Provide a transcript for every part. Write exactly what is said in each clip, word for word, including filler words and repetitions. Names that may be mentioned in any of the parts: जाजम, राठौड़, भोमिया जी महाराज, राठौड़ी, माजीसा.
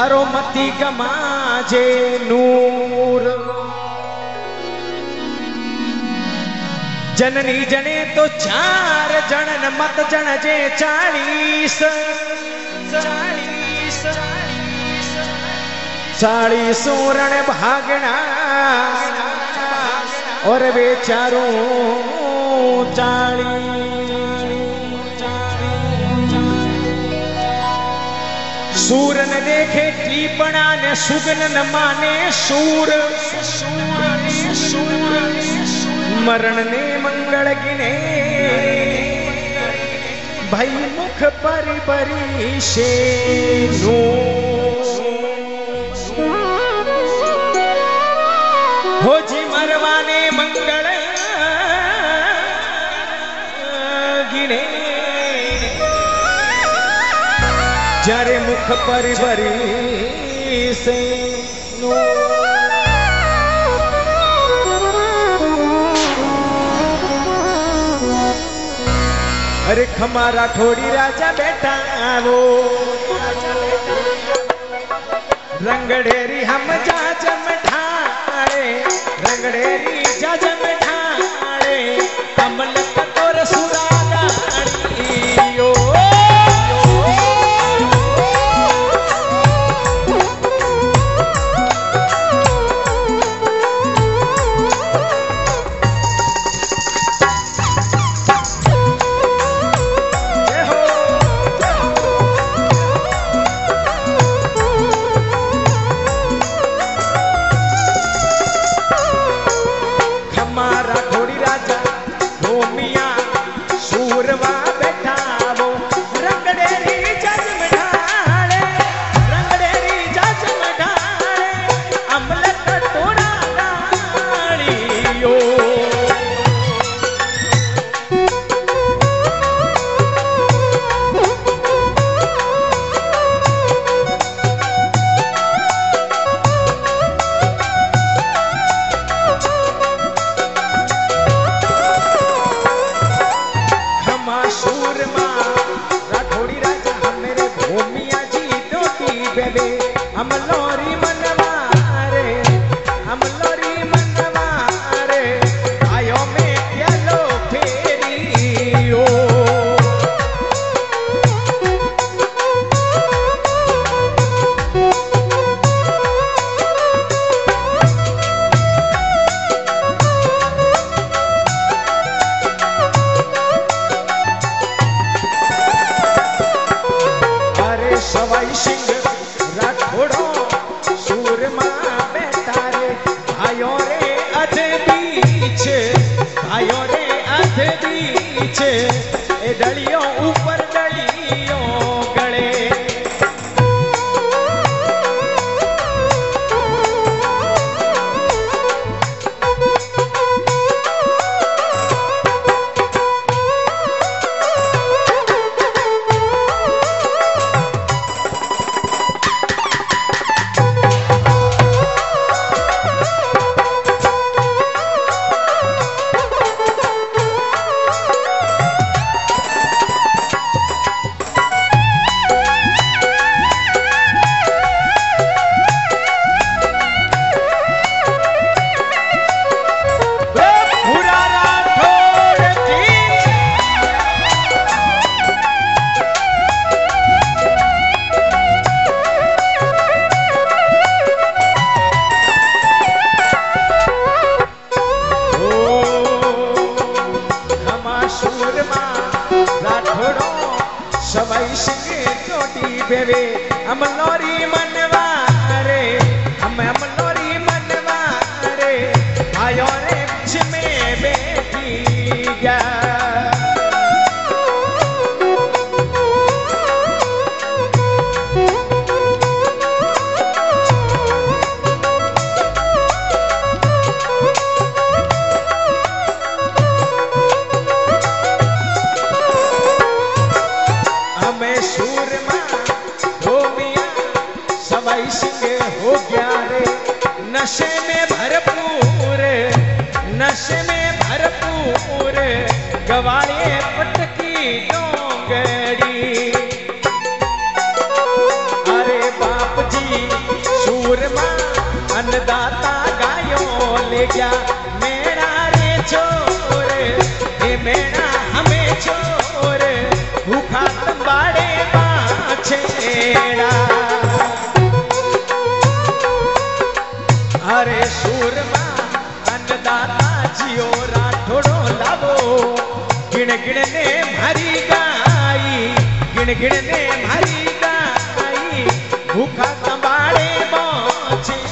हरो मती गमाजे नूर जननी जने तो चार जनन मत जन जे चालीस चालीस चालीस रण भागना और वे चारों चालीस सूर न देखे कृपणा ने सुगन न माने सूर सूर सूर मरण ने मंगल गिने भाई मुख परी परी से हो जी मरवाने मंगल गिने जारे मुख परी परी से अरे खमा राठौड़ी राजा बेटा वो रंगढेरी हम जाजम ठाणे रंगढेरी जाजम ठाणे कमल कतोर सुरादा ओ जी गया मेरा रे छोर, हे मेरा हमें छोर भूखा तंबाड़े बाछेड़ा। अरे सूरमा अन्नदाता जियो राठौड़ो लावो, गिण गिण ने भरी गाई, गिण गिण ने भरी गाई भूखा तंबाड़े बाछेड़ा।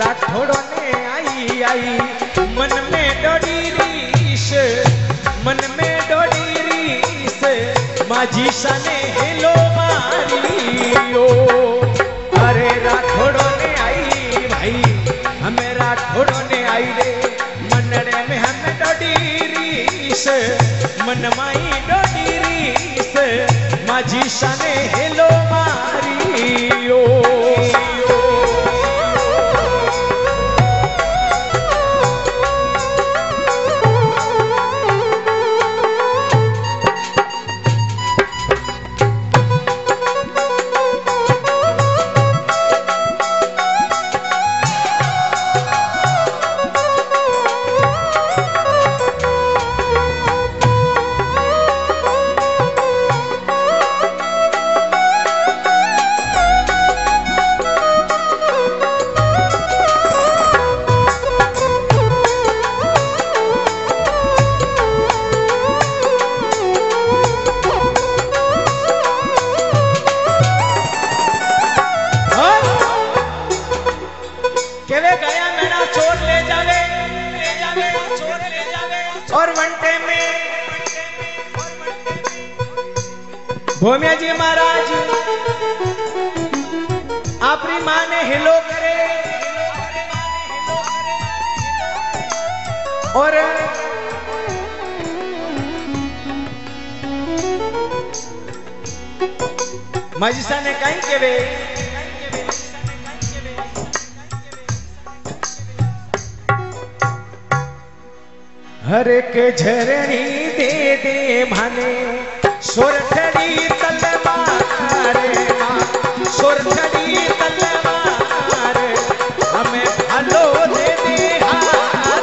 राठौड़ो ने आई आई मन में डोडी रीस, मन में डोडी रीस माझी सा ने हेलो मारियो। अरे राठौड़ो ने आई भाई हमें राठौड़ो ने आई रे, मनड़े में हमें डोडी रीस, मन माई डोडी रीस माझी सा ने हेलो मारियो। और वनटे में भोमिया जी महाराज आपरी मां ने हिलो करे, और मजिसा ने कहीं के वे हर एक झरनी दे दे माने सोरठड़ी तलवार, सोरठड़ी तलवार हमें भलो दे दे हाथ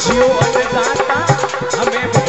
जियो अन्नदाता हमें।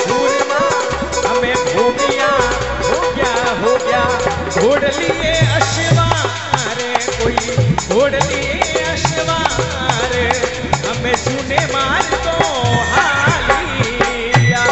सूरमा हमें भूमिया हो गया हो गया घोड़ लिए अश्वा रे कोई घोड़ लिए अश्वा रे हमें सुने मार को हालिया।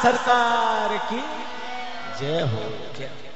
सरकार की जय हो।